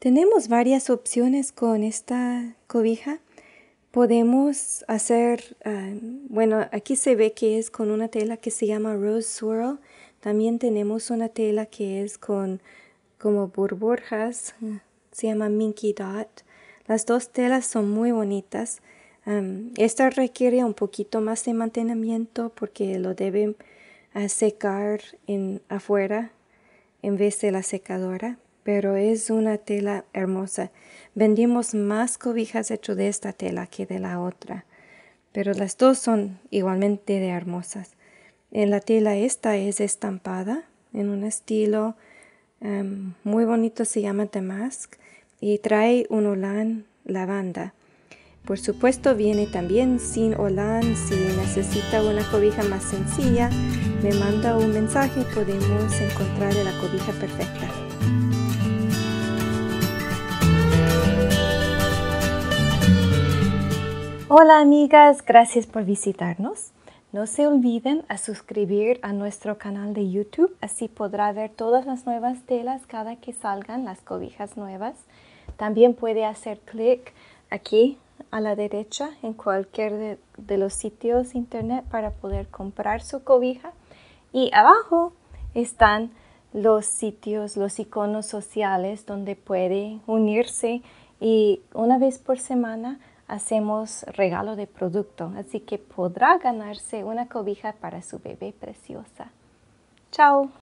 Tenemos varias opciones con esta cobija. Podemos hacer, bueno, aquí se ve que es con una tela que se llama Rose Swirl. También tenemos una tela que es con como burbujas, se llama Minky Dot. Las dos telas son muy bonitas. Esta requiere un poquito más de mantenimiento porque lo deben secar afuera en vez de la secadora, pero es una tela hermosa. Vendimos más cobijas hechas de esta tela que de la otra, pero las dos son igualmente de hermosas. La tela esta es estampada en un estilo muy bonito, se llama damask y trae un olán lavanda. Por supuesto viene también sin olán. Si necesita una cobija más sencilla, me manda un mensaje, podemos encontrar la cobija perfecta. Hola amigas, gracias por visitarnos. No se olviden a suscribir a nuestro canal de YouTube, así podrá ver todas las nuevas telas cada que salgan las cobijas nuevas. También puede hacer clic aquí a la derecha en cualquier de los sitios internet para poder comprar su cobija, y abajo están los sitios, los iconos sociales donde puede unirse, y una vez por semana hacemos regalo de producto, así que podrá ganarse una cobija para su bebé preciosa. ¡Chao!